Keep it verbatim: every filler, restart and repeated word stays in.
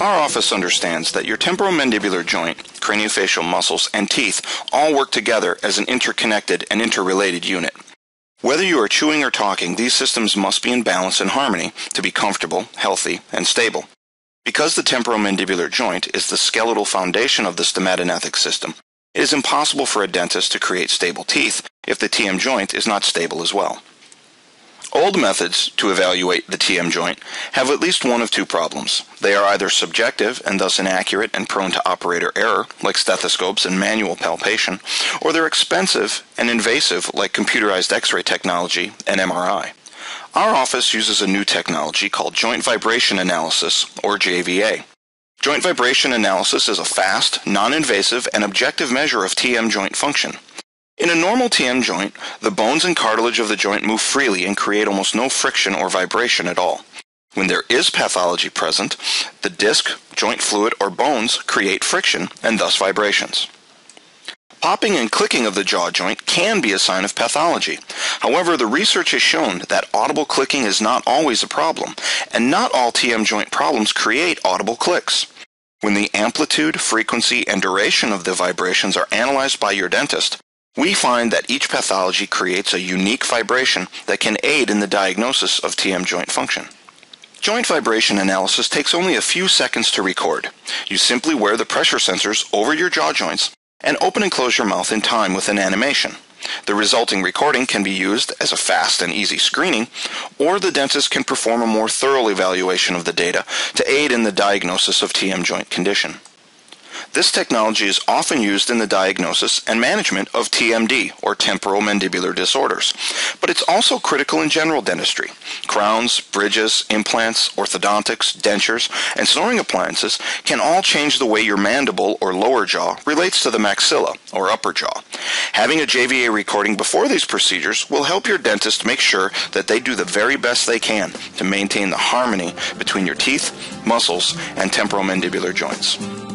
Our office understands that your temporomandibular joint, craniofacial muscles, and teeth all work together as an interconnected and interrelated unit. Whether you are chewing or talking, these systems must be in balance and harmony to be comfortable, healthy, and stable. Because the temporomandibular joint is the skeletal foundation of the stomatognathic system, it is impossible for a dentist to create stable teeth if the T M joint is not stable as well. Old methods to evaluate the T M joint have at least one of two problems. They are either subjective and thus inaccurate and prone to operator error, like stethoscopes and manual palpation, or they're expensive and invasive, like computerized X-ray technology and M R I. Our office uses a new technology called Joint Vibration Analysis, or J V A. Joint Vibration Analysis is a fast, non-invasive, and objective measure of T M joint function. In a normal T M joint, the bones and cartilage of the joint move freely and create almost no friction or vibration at all. When there is pathology present, the disc, joint fluid, or bones create friction and thus vibrations. Popping and clicking of the jaw joint can be a sign of pathology. However, the research has shown that audible clicking is not always a problem, and not all T M joint problems create audible clicks. When the amplitude, frequency, and duration of the vibrations are analyzed by your dentist, we find that each pathology creates a unique vibration that can aid in the diagnosis of T M joint function. Joint vibration analysis takes only a few seconds to record. You simply wear the pressure sensors over your jaw joints and open and close your mouth in time with an animation. The resulting recording can be used as a fast and easy screening, or the dentist can perform a more thorough evaluation of the data to aid in the diagnosis of T M joint condition. This technology is often used in the diagnosis and management of T M D, or temporomandibular disorders, but it's also critical in general dentistry. Crowns, bridges, implants, orthodontics, dentures, and snoring appliances can all change the way your mandible, or lower jaw, relates to the maxilla, or upper jaw. Having a J V A recording before these procedures will help your dentist make sure that they do the very best they can to maintain the harmony between your teeth, muscles, and temporomandibular joints.